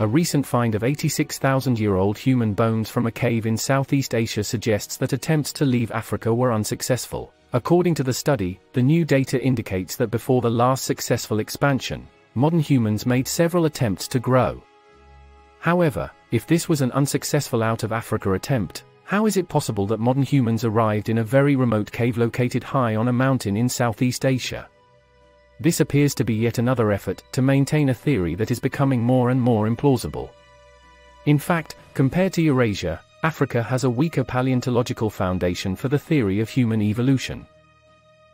A recent find of 86,000-year-old human bones from a cave in Southeast Asia suggests that attempts to leave Africa were unsuccessful. According to the study, the new data indicates that before the last successful expansion, modern humans made several attempts to grow. However, if this was an unsuccessful out-of-Africa attempt, how is it possible that modern humans arrived in a very remote cave located high on a mountain in Southeast Asia? This appears to be yet another effort to maintain a theory that is becoming more and more implausible. In fact, compared to Eurasia, Africa has a weaker paleontological foundation for the theory of human evolution.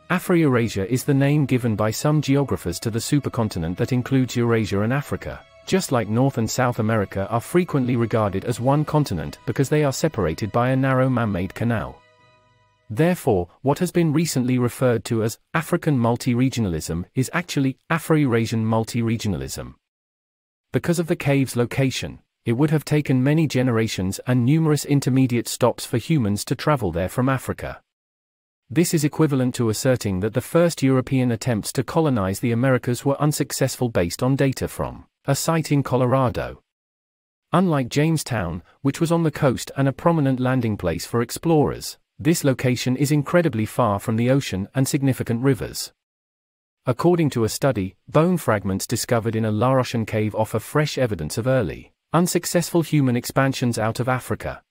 Afro-Eurasia is the name given by some geographers to the supercontinent that includes Eurasia and Africa, just like North and South America are frequently regarded as one continent because they are separated by a narrow man-made canal. Therefore, what has been recently referred to as African multi-regionalism is actually Afro-Eurasian multi-regionalism. Because of the cave's location, it would have taken many generations and numerous intermediate stops for humans to travel there from Africa. This is equivalent to asserting that the first European attempts to colonize the Americas were unsuccessful based on data from a site in Colorado. Unlike Jamestown, which was on the coast and a prominent landing place for explorers, this location is incredibly far from the ocean and significant rivers. According to a study, bone fragments discovered in a Laotian cave offer fresh evidence of early, unsuccessful human expansions out of Africa.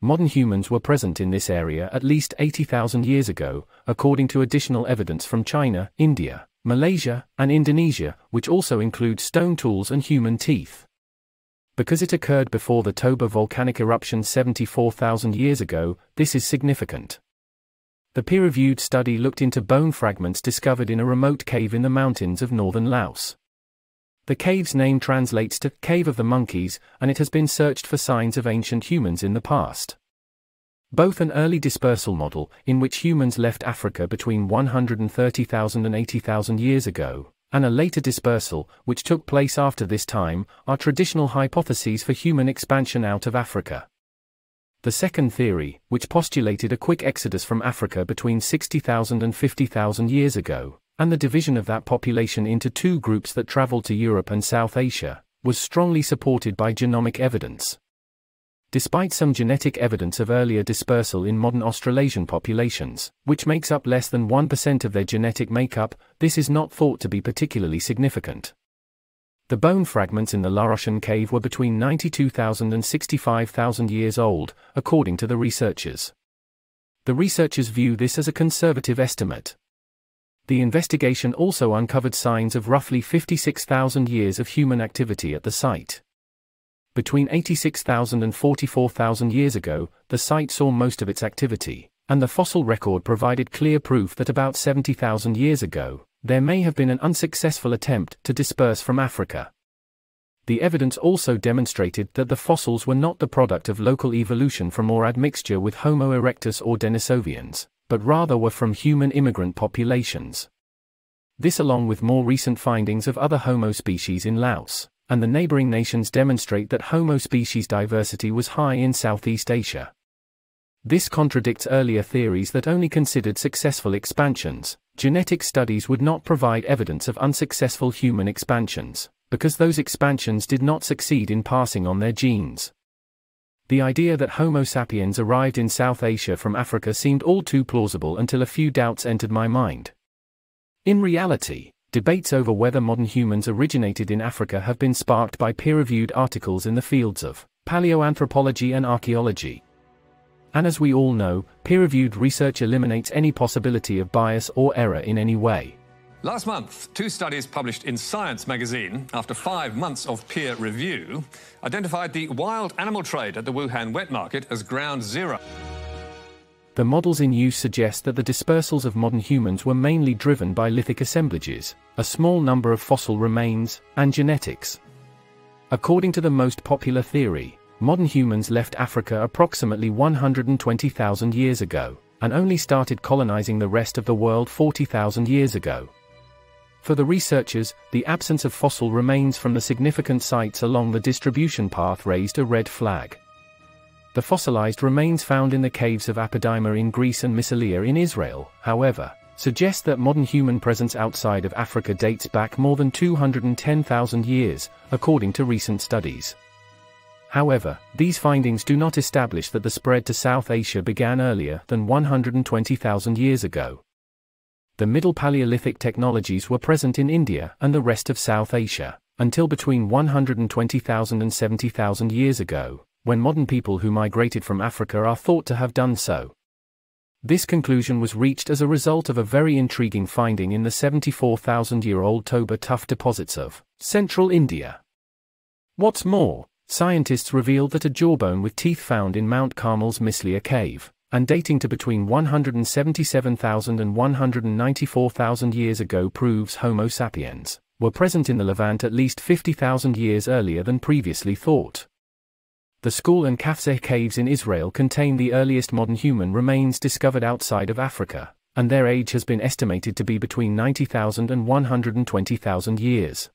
Modern humans were present in this area at least 80,000 years ago, according to additional evidence from China, India, Malaysia, and Indonesia, which also include stone tools and human teeth. Because it occurred before the Toba volcanic eruption 74,000 years ago, this is significant. The peer-reviewed study looked into bone fragments discovered in a remote cave in the mountains of northern Laos. The cave's name translates to Cave of the Monkeys, and it has been searched for signs of ancient humans in the past. Both an early dispersal model, in which humans left Africa between 130,000 and 80,000 years ago, and a later dispersal, which took place after this time, are traditional hypotheses for human expansion out of Africa. The second theory, which postulated a quick exodus from Africa between 60,000 and 50,000 years ago, and the division of that population into two groups that traveled to Europe and South Asia, was strongly supported by genomic evidence. Despite some genetic evidence of earlier dispersal in modern Australasian populations, which makes up less than 1% of their genetic makeup, this is not thought to be particularly significant. The bone fragments in the Laotian cave were between 92,000 and 65,000 years old, according to the researchers. The researchers view this as a conservative estimate. The investigation also uncovered signs of roughly 56,000 years of human activity at the site. Between 86,000 and 44,000 years ago, the site saw most of its activity, and the fossil record provided clear proof that about 70,000 years ago, there may have been an unsuccessful attempt to disperse from Africa. The evidence also demonstrated that the fossils were not the product of local evolution from or admixture with Homo erectus or Denisovians, but rather were from human immigrant populations. This, along with more recent findings of other Homo species in Laos and the neighboring nations, demonstrate that Homo species diversity was high in Southeast Asia. This contradicts earlier theories that only considered successful expansions. Genetic studies would not provide evidence of unsuccessful human expansions, because those expansions did not succeed in passing on their genes. The idea that Homo sapiens arrived in South Asia from Africa seemed all too plausible until a few doubts entered my mind. In reality, debates over whether modern humans originated in Africa have been sparked by peer-reviewed articles in the fields of paleoanthropology and archaeology. And as we all know, peer-reviewed research eliminates any possibility of bias or error in any way. Last month, two studies published in Science magazine, after 5 months of peer review, identified the wild animal trade at the Wuhan wet market as ground zero. The models in use suggest that the dispersals of modern humans were mainly driven by lithic assemblages, a small number of fossil remains, and genetics. According to the most popular theory, modern humans left Africa approximately 120,000 years ago, and only started colonizing the rest of the world 40,000 years ago. For the researchers, the absence of fossil remains from the significant sites along the distribution path raised a red flag. The fossilized remains found in the caves of Apidima in Greece and Misliya in Israel, however, suggest that modern human presence outside of Africa dates back more than 210,000 years, according to recent studies. However, these findings do not establish that the spread to South Asia began earlier than 120,000 years ago. The Middle Paleolithic technologies were present in India and the rest of South Asia, until between 120,000 and 70,000 years ago, when modern people who migrated from Africa are thought to have done so. This conclusion was reached as a result of a very intriguing finding in the 74,000-year-old Toba tuff deposits of central India. What's more, scientists revealed that a jawbone with teeth found in Mount Carmel's Misliya Cave, and dating to between 177,000 and 194,000 years ago proves Homo sapiens were present in the Levant at least 50,000 years earlier than previously thought. The Skhul and Qafzeh caves in Israel contain the earliest modern human remains discovered outside of Africa, and their age has been estimated to be between 90,000 and 120,000 years.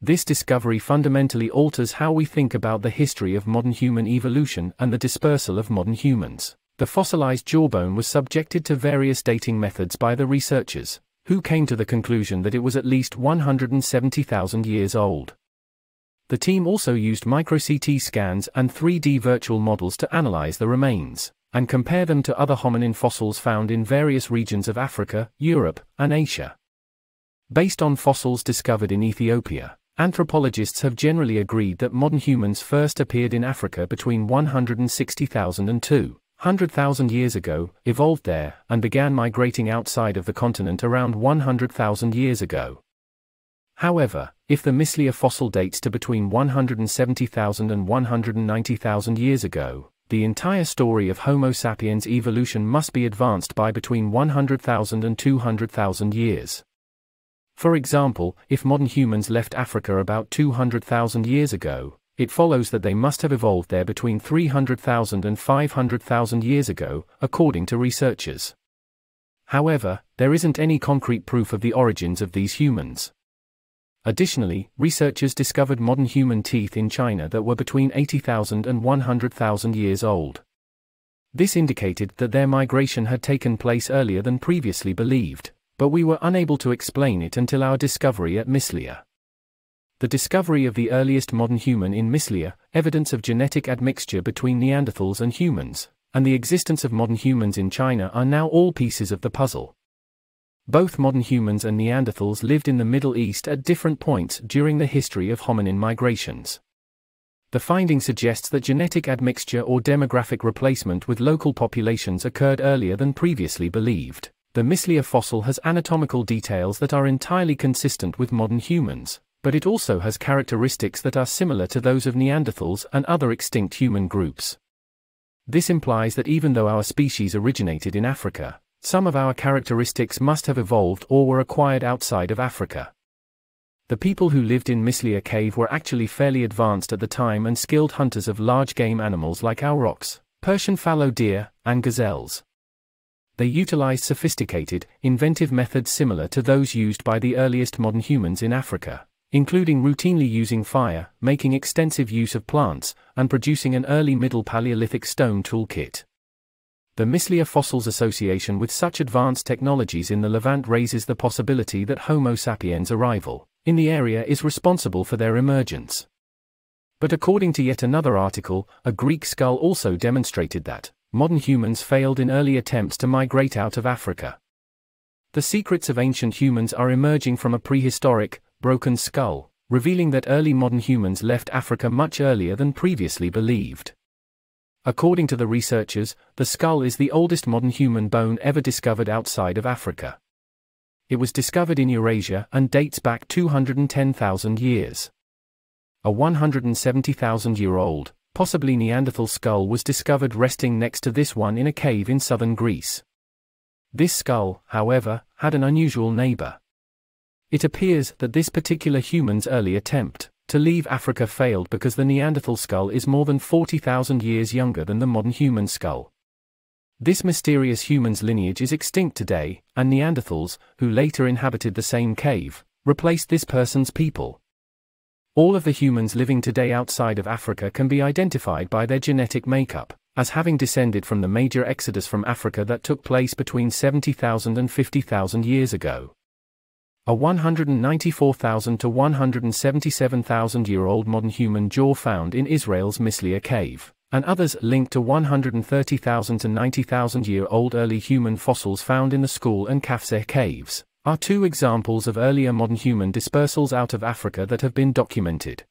This discovery fundamentally alters how we think about the history of modern human evolution and the dispersal of modern humans. The fossilized jawbone was subjected to various dating methods by the researchers, who came to the conclusion that it was at least 170,000 years old. The team also used micro-CT scans and 3D virtual models to analyze the remains, and compare them to other hominin fossils found in various regions of Africa, Europe, and Asia. Based on fossils discovered in Ethiopia, anthropologists have generally agreed that modern humans first appeared in Africa between 160,000 and 200,000 years ago, evolved there, and began migrating outside of the continent around 100,000 years ago. However, if the Misliya fossil dates to between 170,000 and 190,000 years ago, the entire story of Homo sapiens evolution must be advanced by between 100,000 and 200,000 years. For example, if modern humans left Africa about 200,000 years ago, it follows that they must have evolved there between 300,000 and 500,000 years ago, according to researchers. However, there isn't any concrete proof of the origins of these humans. Additionally, researchers discovered modern human teeth in China that were between 80,000 and 100,000 years old. This indicated that their migration had taken place earlier than previously believed, but we were unable to explain it until our discovery at Misliya. The discovery of the earliest modern human in Misliya, evidence of genetic admixture between Neanderthals and humans, and the existence of modern humans in China are now all pieces of the puzzle. Both modern humans and Neanderthals lived in the Middle East at different points during the history of hominin migrations. The finding suggests that genetic admixture or demographic replacement with local populations occurred earlier than previously believed. The Misliya fossil has anatomical details that are entirely consistent with modern humans, but it also has characteristics that are similar to those of Neanderthals and other extinct human groups. This implies that even though our species originated in Africa, some of our characteristics must have evolved or were acquired outside of Africa. The people who lived in Misliya Cave were actually fairly advanced at the time and skilled hunters of large game animals like aurochs, Persian fallow deer, and gazelles. They utilized sophisticated, inventive methods similar to those used by the earliest modern humans in Africa, including routinely using fire, making extensive use of plants, and producing an early Middle Paleolithic stone toolkit. The Misliya fossil's association with such advanced technologies in the Levant raises the possibility that Homo sapiens' arrival in the area is responsible for their emergence. But according to yet another article, a Greek skull also demonstrated that modern humans failed in early attempts to migrate out of Africa. The secrets of ancient humans are emerging from a prehistoric, broken skull, revealing that early modern humans left Africa much earlier than previously believed. According to the researchers, the skull is the oldest modern human bone ever discovered outside of Africa. It was discovered in Eurasia and dates back 210,000 years. A 170,000-year-old, possibly Neanderthal skull was discovered resting next to this one in a cave in southern Greece. This skull, however, had an unusual neighbor. It appears that this particular human's early attempt to leave Africa failed because the Neanderthal skull is more than 40,000 years younger than the modern human skull. This mysterious human's lineage is extinct today, and Neanderthals, who later inhabited the same cave, replaced this person's people. All of the humans living today outside of Africa can be identified by their genetic makeup, as having descended from the major exodus from Africa that took place between 70,000 and 50,000 years ago. A 194,000 to 177,000-year-old modern human jaw found in Israel's Misliya Cave, and others linked to 130,000 to 90,000-year-old early human fossils found in the Skhul and Qafzeh caves, are two examples of earlier modern human dispersals out of Africa that have been documented.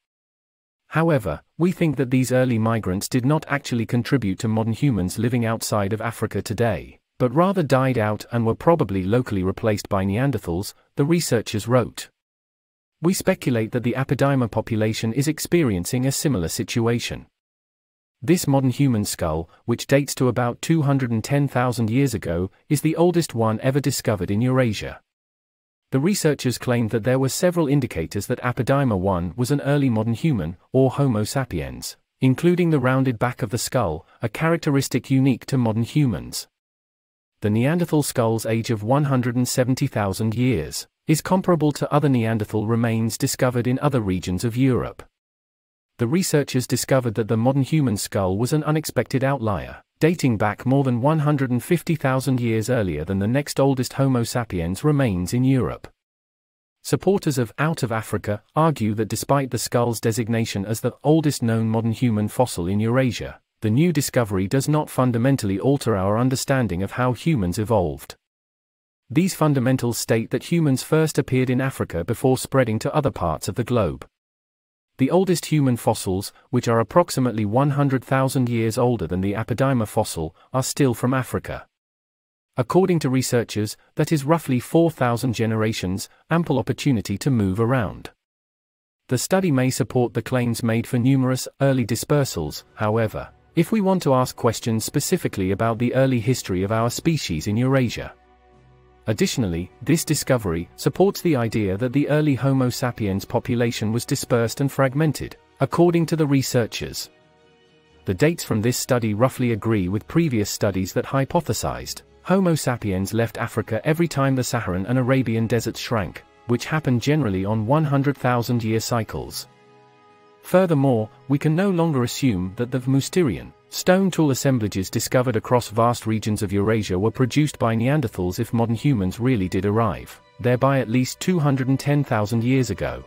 However, we think that these early migrants did not actually contribute to modern humans living outside of Africa today, but rather died out and were probably locally replaced by Neanderthals, the researchers wrote. We speculate that the Apidima population is experiencing a similar situation. This modern human skull, which dates to about 210,000 years ago, is the oldest one ever discovered in Eurasia. The researchers claimed that there were several indicators that Apidima 1 was an early modern human, or Homo sapiens, including the rounded back of the skull, a characteristic unique to modern humans. The Neanderthal skull's age of 170,000 years is comparable to other Neanderthal remains discovered in other regions of Europe. The researchers discovered that the modern human skull was an unexpected outlier, dating back more than 150,000 years earlier than the next oldest Homo sapiens remains in Europe. Supporters of Out of Africa argue that despite the skull's designation as the oldest known modern human fossil in Eurasia, the new discovery does not fundamentally alter our understanding of how humans evolved. These fundamentals state that humans first appeared in Africa before spreading to other parts of the globe. The oldest human fossils, which are approximately 100,000 years older than the Apidima fossil, are still from Africa. According to researchers, that is roughly 4,000 generations, ample opportunity to move around. The study may support the claims made for numerous early dispersals, however, if we want to ask questions specifically about the early history of our species in Eurasia. Additionally, this discovery supports the idea that the early Homo sapiens population was dispersed and fragmented, according to the researchers. The dates from this study roughly agree with previous studies that hypothesized Homo sapiens left Africa every time the Saharan and Arabian deserts shrank, which happened generally on 100,000-year cycles. Furthermore, we can no longer assume that the Mousterian stone tool assemblages discovered across vast regions of Eurasia were produced by Neanderthals if modern humans really did arrive, thereby at least 210,000 years ago.